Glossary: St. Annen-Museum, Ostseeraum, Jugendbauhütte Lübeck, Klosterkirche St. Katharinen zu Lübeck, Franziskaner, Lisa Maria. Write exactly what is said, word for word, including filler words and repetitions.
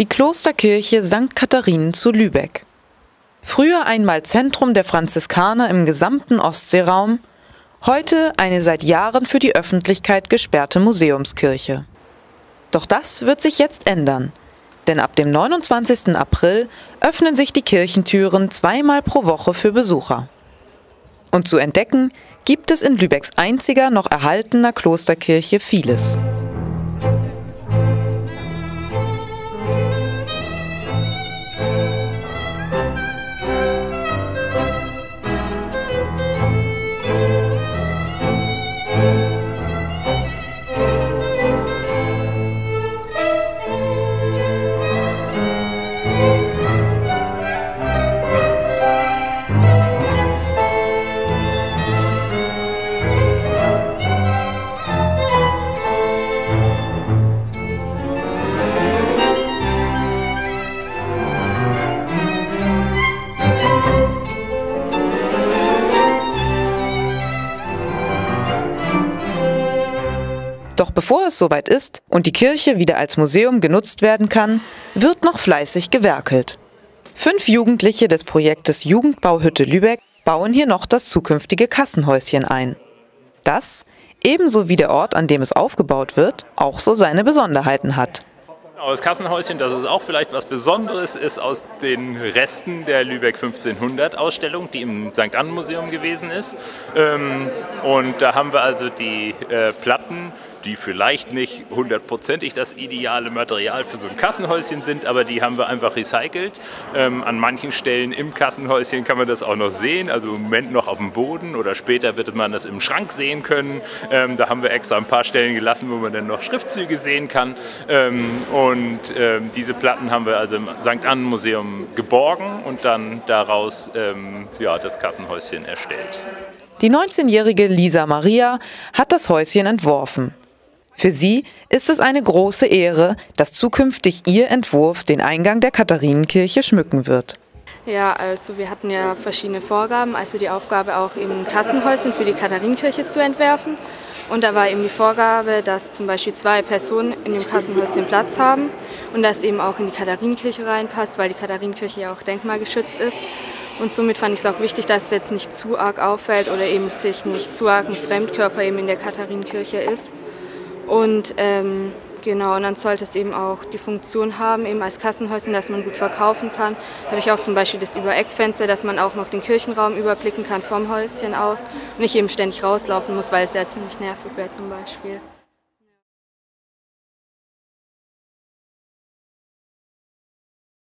die Klosterkirche Sankt Katharinen zu Lübeck. Früher einmal Zentrum der Franziskaner im gesamten Ostseeraum, heute eine seit Jahren für die Öffentlichkeit gesperrte Museumskirche. Doch das wird sich jetzt ändern, denn ab dem neunundzwanzigsten April öffnen sich die Kirchentüren zweimal pro Woche für Besucher. Und zu entdecken gibt es in Lübecks einziger noch erhaltener Klosterkirche vieles. Doch bevor es soweit ist und die Kirche wieder als Museum genutzt werden kann, wird noch fleißig gewerkelt. Fünf Jugendliche des Projektes Jugendbauhütte Lübeck bauen hier noch das zukünftige Kassenhäuschen ein. Das, ebenso wie der Ort, an dem es aufgebaut wird, auch so seine Besonderheiten hat. Das Kassenhäuschen, das ist auch vielleicht was Besonderes, ist aus den Resten der Lübeck fünfzehnhundert Ausstellung, die im Sankt Annen-Museum gewesen ist. Und da haben wir also die Platten, die vielleicht nicht hundertprozentig das ideale Material für so ein Kassenhäuschen sind, aber die haben wir einfach recycelt. Ähm, an manchen Stellen im Kassenhäuschen kann man das auch noch sehen, also im Moment noch auf dem Boden oder später wird man das im Schrank sehen können. Ähm, da haben wir extra ein paar Stellen gelassen, wo man dann noch Schriftzüge sehen kann. Ähm, und ähm, diese Platten haben wir also im Sankt Annen-Museum geborgen und dann daraus ähm, ja, das Kassenhäuschen erstellt. Die neunzehnjährige Lisa Maria hat das Häuschen entworfen. Für sie ist es eine große Ehre, dass zukünftig ihr Entwurf den Eingang der Katharinenkirche schmücken wird. Ja, also wir hatten ja verschiedene Vorgaben, also die Aufgabe auch eben Kassenhäuschen für die Katharinenkirche zu entwerfen. Und da war eben die Vorgabe, dass zum Beispiel zwei Personen in dem Kassenhäuschen Platz haben und das eben auch in die Katharinenkirche reinpasst, weil die Katharinenkirche ja auch denkmalgeschützt ist. Und somit fand ich es auch wichtig, dass es jetzt nicht zu arg auffällt oder eben sich nicht zu arg ein Fremdkörper eben in der Katharinenkirche ist. Und ähm, genau, und dann sollte es eben auch die Funktion haben, eben als Kassenhäuschen, dass man gut verkaufen kann. Da habe ich auch zum Beispiel das Übereckfenster, dass man auch noch den Kirchenraum überblicken kann vom Häuschen aus und nicht eben ständig rauslaufen muss, weil es ja ziemlich nervig wäre zum Beispiel.